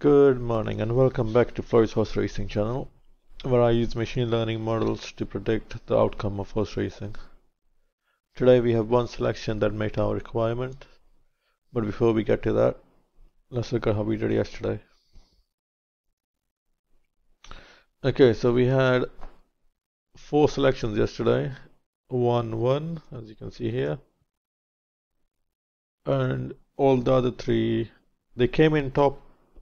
Good morning and welcome back to Floyd's horse racing channel, where I use machine learning models to predict the outcome of horse racing. Today we have one selection that met our requirement, but before we get to that, let's look at how we did yesterday. Okay, so we had four selections yesterday, 1-1 as you can see here, and all the other three, they came in top.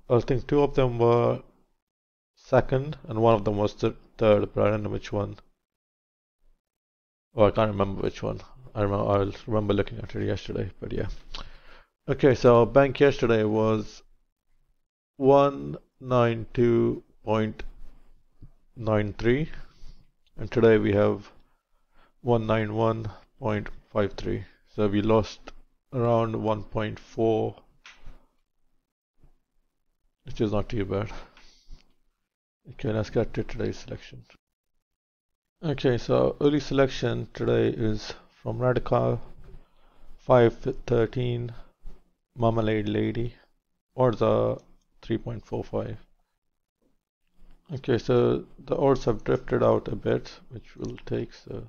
I think two of them were second and one of them was third, but I don't know which one. Oh, I can't remember which one. I'll remember looking at it yesterday, but yeah. Okay, so our bank yesterday was 192.93 and today we have 191.53, so we lost around 1.4, which is not too bad. Okay, let's get to today's selection. Okay, so early selection today is from Radical 513, Marmalade Lady, odds are 3.45. Okay, so the odds have drifted out a bit, which will take, so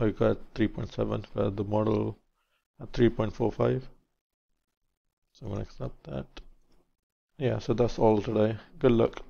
I got 3.7 for the model at 3.45. So I'm going to accept that. Yeah, so that's all today. Good luck.